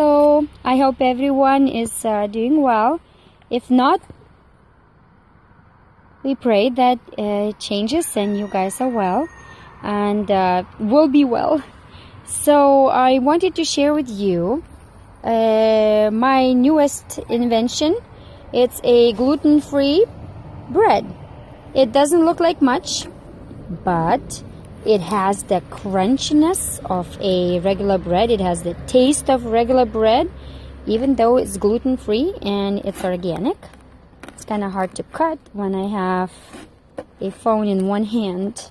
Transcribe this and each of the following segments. Hello, I hope everyone is doing well. If not, we pray that it changes and you guys are well and will be well. So I wanted to share with you my newest invention. It's a gluten-free bread. It doesn't look like much, but it has the crunchiness of a regular bread. It has the taste of regular bread, even though it's gluten-free and it's organic. It's kind of hard to cut when I have a phone in one hand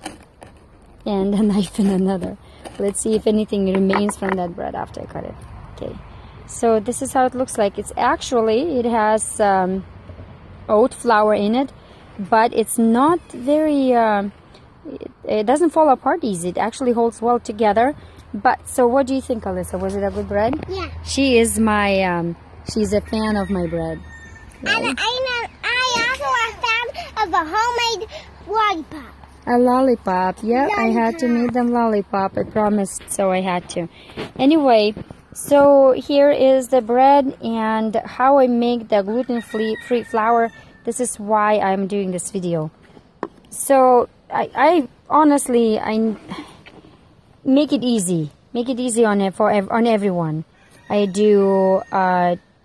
and a knife in another. Let's see if anything remains from that bread after I cut it. Okay, so this is how it looks like. It's actually, it has oat flour in it, but it's not very... It doesn't fall apart easy. It actually holds well together. But so what do you think, Alyssa? Was it a good bread? Yeah. She is my she's a fan of my bread. Right? And I also a fan of a homemade lollipop. A lollipop. Yeah, I had to make them lollipop. I promised, so I had to. Anyway, so here is the bread and how I make the gluten-free flour. This is why I'm doing this video. So I honestly, I make it easy on everyone. I do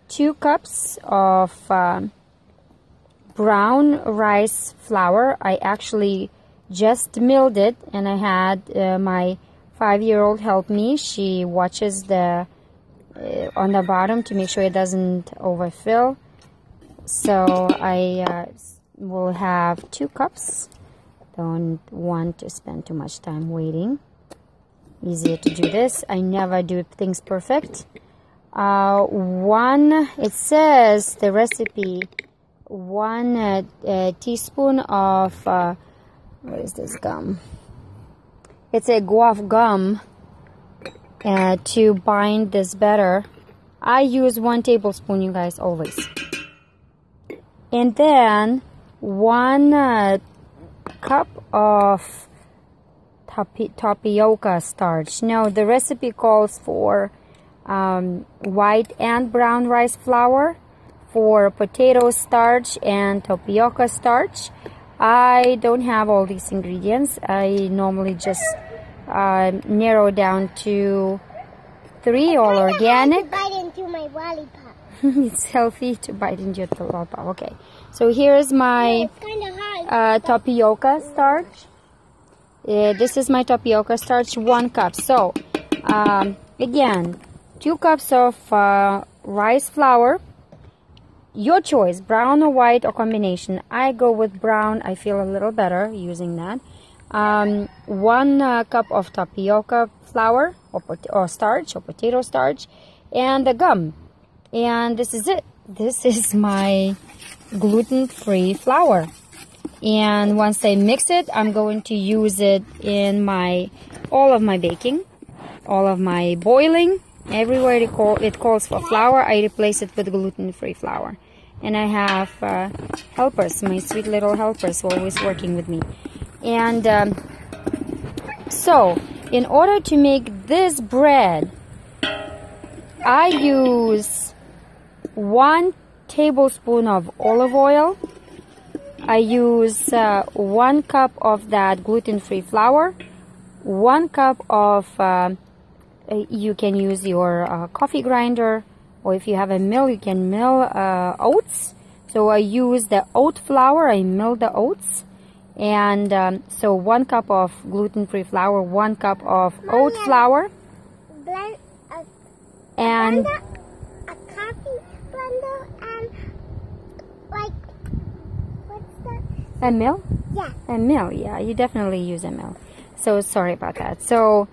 2 cups of brown rice flour. I actually just milled it, and I had my 5-year-old help me. She watches the on the bottom to make sure it doesn't overfill. So I will have 2 cups. Don't want to spend too much time waiting. Easier to do this. I never do things perfect. It says the recipe, 1 teaspoon of, what is this gum? It's a guava gum to bind this batter. I use 1 tablespoon, you guys, always. And then 1 cup of tapioca starch. Now the recipe calls for white and brown rice flour, for potato starch and tapioca starch. I don't have all these ingredients. I normally just narrow down to 3, all organic. Bite into my lollipop. It's healthy to bite into your lollipop. Okay, so here is my tapioca starch. This is my tapioca starch, 1 cup. So again, 2 cups of rice flour, your choice, brown or white or combination. I go with brown. I feel a little better using that. 1 cup of tapioca flour or starch or potato starch, and the gum. And this is it. This is my gluten-free flour. And once I mix it, I'm going to use it in my all of my baking, all of my boiling. Everywhere it calls for flour, I replace it with gluten-free flour. And I have helpers, my sweet little helpers, who are always working with me. And so, in order to make this bread, I use 1 tablespoon of olive oil. I use 1 cup of that gluten-free flour, 1 cup of, you can use your coffee grinder, or if you have a mill, you can mill oats. So I use the oat flour, I mill the oats. And so 1 cup of gluten-free flour, 1 cup of oat flour. Blend and a coffee blender and like... A mill? Yeah. A mill, yeah. You definitely use a mill. So, sorry about that. So,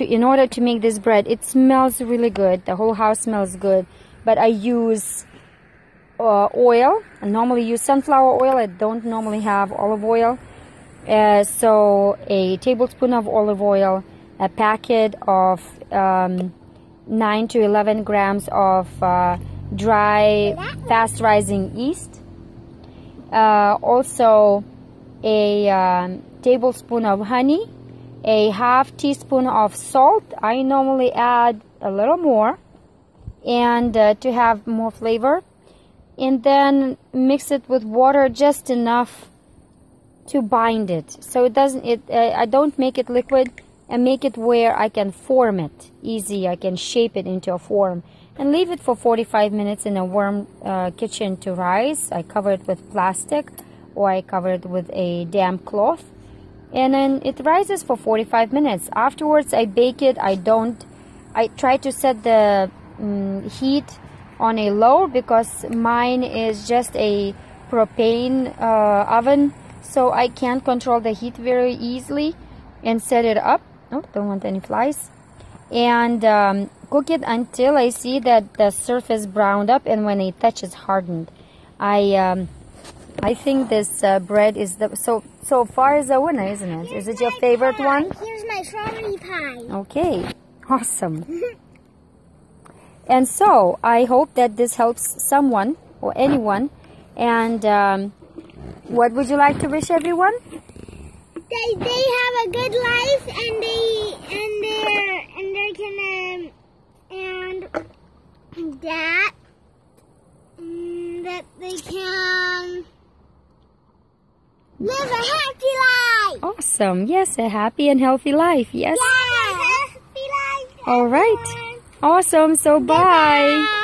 in order to make this bread, it smells really good. The whole house smells good. But I use oil. I normally use sunflower oil. I don't normally have olive oil. So, a tablespoon of olive oil, a packet of 9 to 11 grams of dry, fast-rising yeast. Also a tablespoon of honey, a 1/2 teaspoon of salt. I normally add a little more, and to have more flavor, and then mix it with water just enough to bind it, so it doesn't, I don't make it liquid, and make it where I can form it easy, I can shape it into a form, and leave it for 45 minutes in a warm kitchen to rise. I cover it with plastic, or I cover it with a damp cloth, and then it rises for 45 minutes. Afterwards I bake it. I try to set the heat on a low, because mine is just a propane oven, so I can't control the heat very easily, and set it up. Oh, don't want any flies. And cook it until I see that the surface browned up, and when it touches hardened. I think this bread is the so far is a winner, isn't it? Here's, is it your favorite pie. One? Here's my strawberry pie. Okay, awesome. And so I hope that this helps someone or anyone. And what would you like to wish everyone? They have a good life, and they can and that they can live a happy life. Awesome! Yes, a happy and healthy life. Yes. Yeah, happy life. All right. Awesome. So bye. Bye-bye.